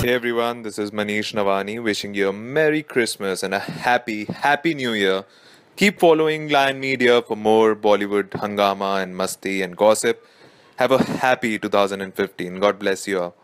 Hey everyone, this is Manish Nawani wishing you a Merry Christmas and a happy New Year. Keep following Lion Media for more Bollywood hangama and masti and gossip. Have a happy 2015. God bless you all.